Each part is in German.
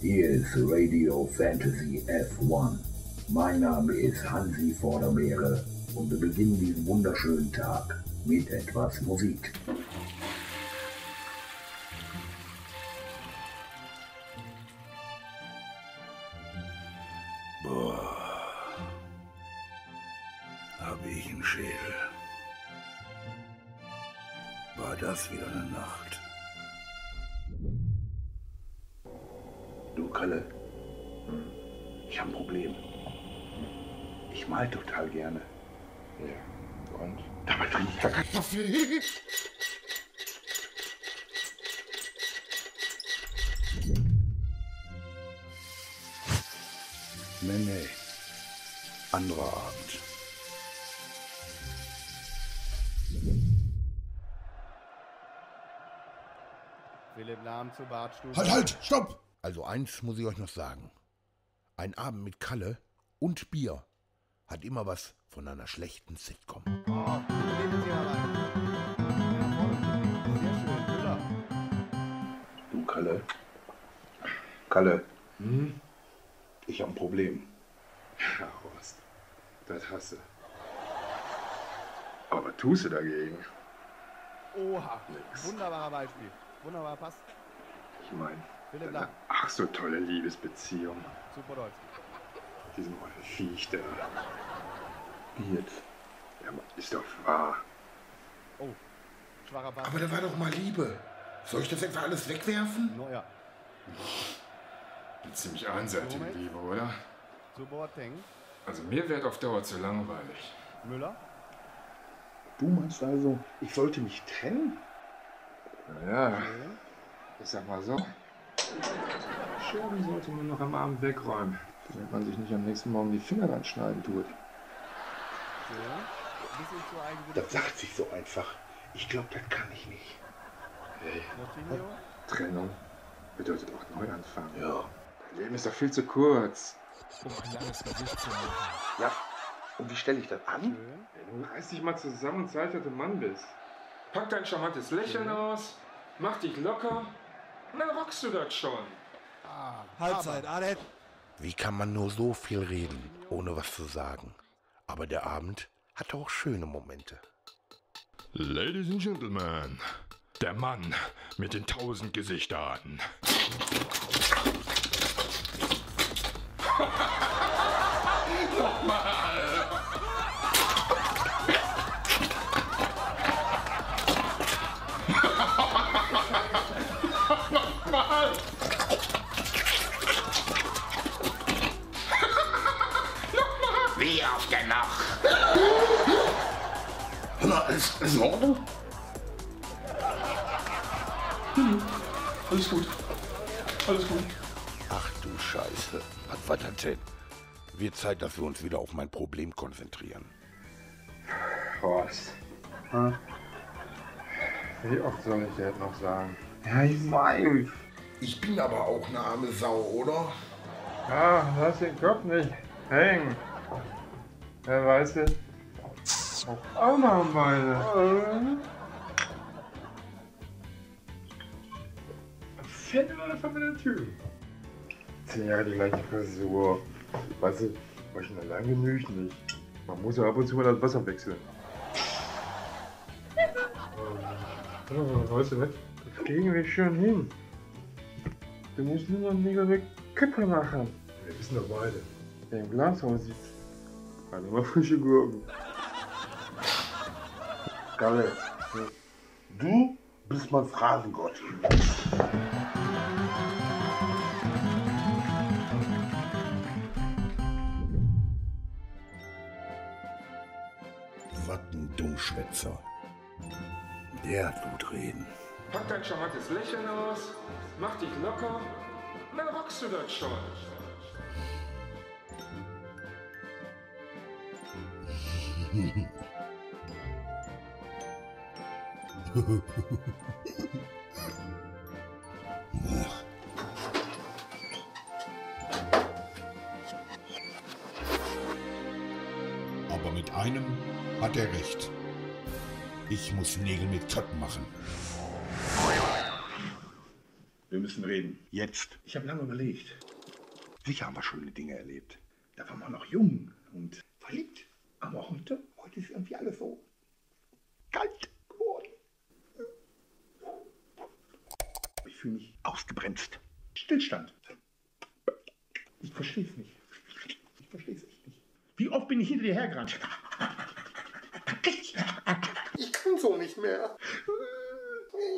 Hier ist Radio Fantasy F1. Mein Name ist Hansi Vordermeere und wir beginnen diesen wunderschönen Tag mit etwas Musik. Habe ich einen Schädel. War das wieder eine Nacht? Du, Kalle, ich habe ein Problem. Ich mal total gerne. Ja, und? Dabei trinke ich Kaffee. Nee. Anderer Abend. Philipp Lahm zu Badstuhl. Halt, stopp! Also eins muss ich euch noch sagen. Ein Abend mit Kalle und Bier hat immer was von einer schlechten Sitcom. Oh, nehmen Sie mal rein. Sehr schön, Müller. Du, Kalle. Kalle. Hm? Ich hab ein Problem. Ja, Horst. Das hast du. Aber was tust du dagegen? Oha, nix. Wunderbarer Beispiel. Wunderbar, passt. Ich meine, deine ach so tolle Liebesbeziehung. Super Deutsch. Diesem Viech da. Jetzt. Ja, ist doch wahr. Oh, schwacher Bart. Aber da war doch mal Liebe. Soll ich das etwa alles wegwerfen? No, ja. Eine ziemlich einseitige Liebe, oder? Also mir wird auf Dauer zu langweilig. Müller? Du meinst also, ich sollte mich trennen? Ja, ich sag mal so. Scherben sollte man noch am Abend wegräumen, damit man sich nicht am nächsten Morgen die Finger anschneiden tut. Das sagt sich so einfach. Ich glaube, das kann ich nicht. Hey. Trennung bedeutet auch Neuanfang. Ja. Dein Leben ist doch viel zu kurz. Um ein langes Gesicht zu machen. Ja, und wie stelle ich das an? Wenn du reiß dich mal zusammen und zeig, dass du Mann bist. Pack dein charmantes Lächeln aus, mach dich locker und dann rockst du das schon. Ah, Halbzeit, Ade. Wie kann man nur so viel reden, ohne was zu sagen? Aber der Abend hat auch schöne Momente. Ladies and Gentlemen, der Mann mit den 1000 Gesichtern. Nochmal! Nochmal! Wie auf der Nacht! Ist in Ordnung? Alles gut. Alles gut. Ach du Scheiße. Was war das denn? Wird Zeit, dass wir uns wieder auf mein Problem konzentrieren. Horst. Hm? Wie oft soll ich das noch sagen? Ja, ich weiß. Ich bin aber auch eine arme Sau, oder? Ja, lass den Kopf nicht hängen. Wer weiß das? Auch noch meine. Was fällt mir davon mit der Tür? 10 Jahre die gleiche Frisur. Weißt du, waschen allein genügt nicht. Man muss ja ab und zu mal das Wasser wechseln. Weißt du was? Das kriegen wir schon hin. Du musst nur noch eine Kippe machen. Wir wissen doch beide. Wer im Glashaus sitzt, hat immer frische Gurken. Kalle, du bist mein Phrasengott. Was ein Dummschwätzer. Der hat gut reden. Pack dein charmantes Lächeln aus, mach dich locker, dann rockst du das schon. Aber mit einem hat er recht. Ich muss Nägel mit Köppen machen. Wir müssen reden. Jetzt. Ich habe lange überlegt. Sicher haben wir schöne Dinge erlebt. Da waren wir noch jung und verliebt. Aber heute ist irgendwie alles so kalt geworden. Ich fühle mich ausgebremst. Stillstand. Ich verstehe es nicht. Ich verstehe es echt nicht. Wie oft bin ich hinter dir hergerannt? Ich kann so nicht mehr.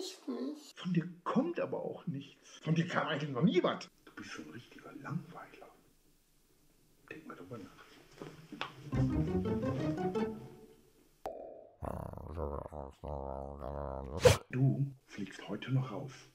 Echt nicht. Von dir kommt aber auch nichts. Von dir kam eigentlich noch nie was. Du bist so ein richtiger Langweiler. Denk mal drüber nach. Du fliegst heute noch raus.